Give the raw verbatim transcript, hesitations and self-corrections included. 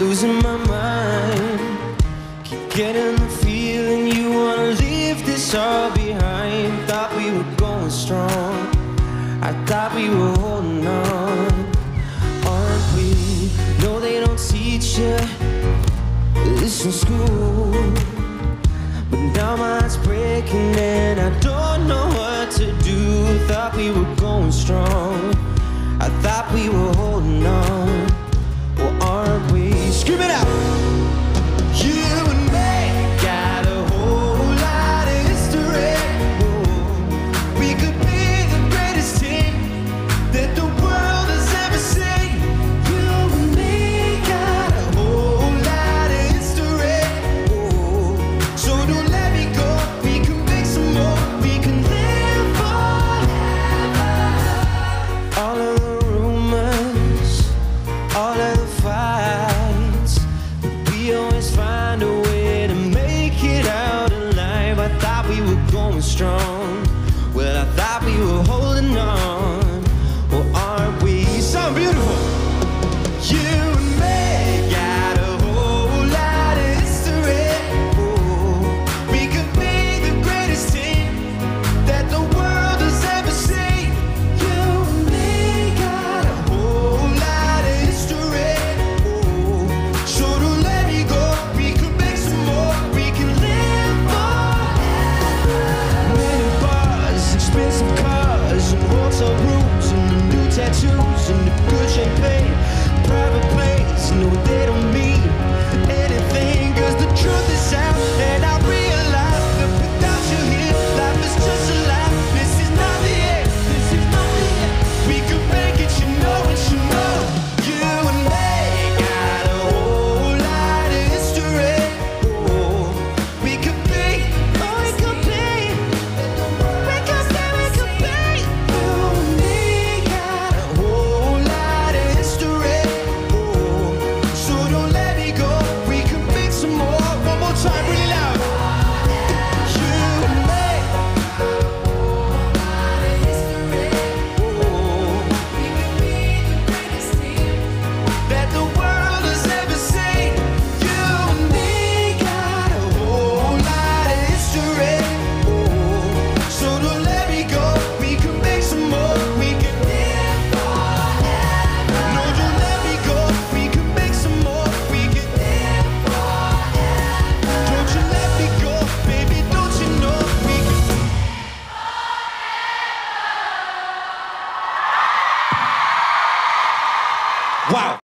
losing my mind. Keep getting the feeling you wanna leave this all behind. Thought we were going strong, I thought we were holding on. Aren't we? No, they don't teach you this in school, but now mine's breaking and I don't know what to do. Thought we were going strong, I thought we were holding on.